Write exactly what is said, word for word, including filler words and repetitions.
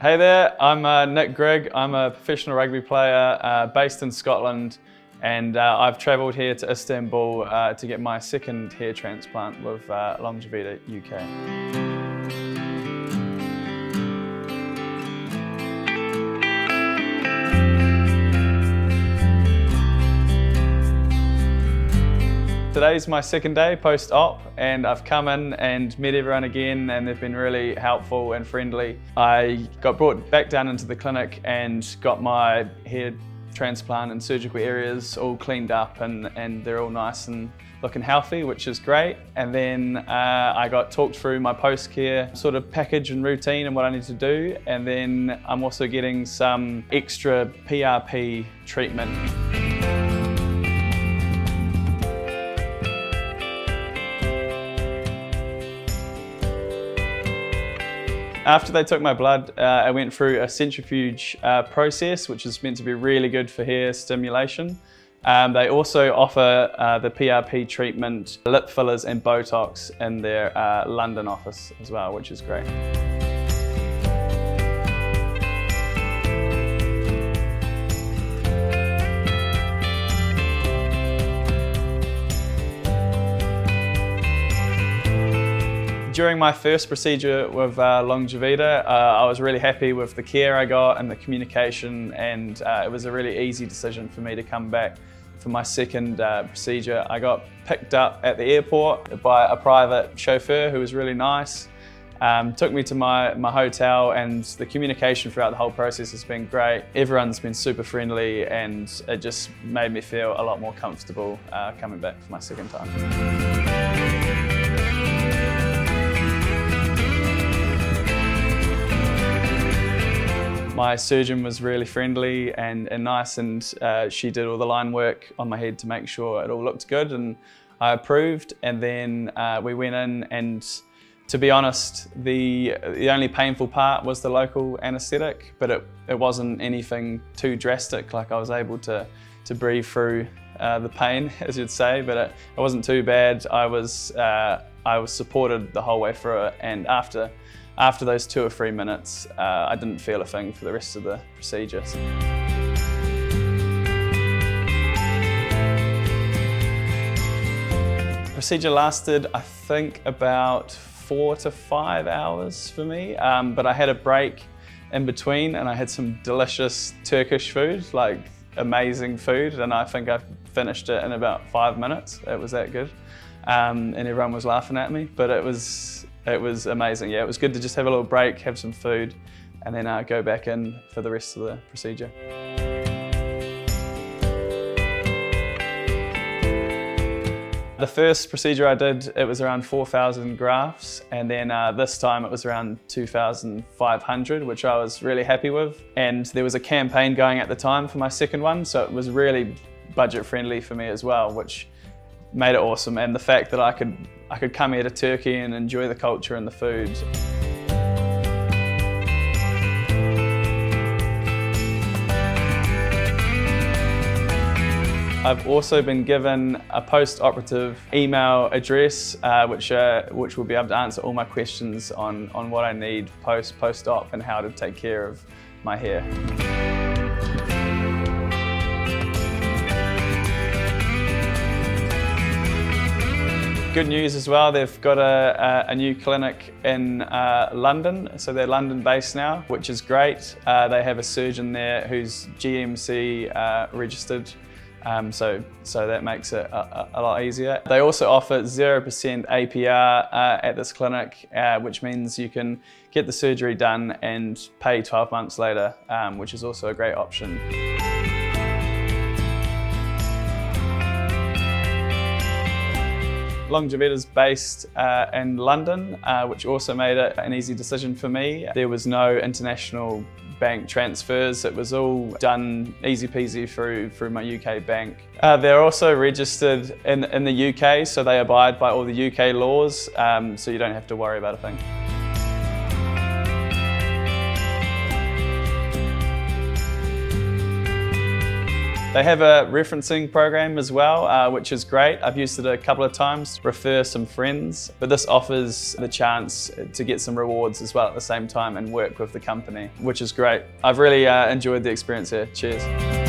Hey there, I'm uh, Nick Grigg. I'm a professional rugby player uh, based in Scotland, and uh, I've travelled here to Istanbul uh, to get my second hair transplant with uh, Longevita U K. Today's my second day post-op, and I've come in and met everyone again, and they've been really helpful and friendly. I got brought back down into the clinic and got my hair transplant and surgical areas all cleaned up, and, and they're all nice and looking healthy, which is great. And then uh, I got talked through my post-care sort of package and routine and what I need to do, and then I'm also getting some extra P R P treatment. After they took my blood, uh, I went through a centrifuge uh, process, which is meant to be really good for hair stimulation. Um, they also offer uh, the P R P treatment, lip fillers and Botox in their uh, London office as well, which is great. During my first procedure with uh, Longevita, uh, I was really happy with the care I got and the communication, and uh, it was a really easy decision for me to come back for my second uh, procedure. I got picked up at the airport by a private chauffeur who was really nice, um, took me to my, my hotel, and the communication throughout the whole process has been great. Everyone's been super friendly, and it just made me feel a lot more comfortable uh, coming back for my second time. My surgeon was really friendly and, and nice, and uh, she did all the line work on my head to make sure it all looked good, and I approved. And then uh, we went in, and to be honest, the, the only painful part was the local anaesthetic, but it, it wasn't anything too drastic. Like, I was able to, to breathe through uh, the pain, as you'd say, but it, it wasn't too bad. I was, uh, I was supported the whole way through it, and after After those two or three minutes, uh, I didn't feel a thing for the rest of the procedure. The procedure lasted, I think, about four to five hours for me, um, but I had a break in between, and I had some delicious Turkish food, like amazing food, and I think I finished it in about five minutes. It was that good, um, and everyone was laughing at me, but it was, It was amazing. Yeah, it was good to just have a little break, have some food, and then uh, go back in for the rest of the procedure. The first procedure I did, it was around four thousand grafts, and then uh, this time it was around two thousand five hundred, which I was really happy with. And there was a campaign going at the time for my second one, so it was really budget friendly for me as well, which made it awesome. And the fact that I could I could come here to Turkey and enjoy the culture and the food. I've also been given a post-operative email address, uh, which uh, which will be able to answer all my questions on on what I need post post-op and how to take care of my hair. Good news as well, they've got a, a, a new clinic in uh, London, so they're London based now, which is great. Uh, they have a surgeon there who's G M C uh, registered, um, so, so that makes it a, a lot easier. They also offer zero percent A P R uh, at this clinic, uh, which means you can get the surgery done and pay twelve months later, um, which is also a great option. Longevita is based uh, in London, uh, which also made it an easy decision for me. There was no international bank transfers. It was all done easy peasy through, through my U K bank. Uh, they're also registered in, in the U K, so they abide by all the U K laws, um, so you don't have to worry about a thing. They have a referencing program as well, uh, which is great. I've used it a couple of times, refer some friends, but this offers the chance to get some rewards as well at the same time and work with the company, which is great. I've really uh, enjoyed the experience here. Cheers.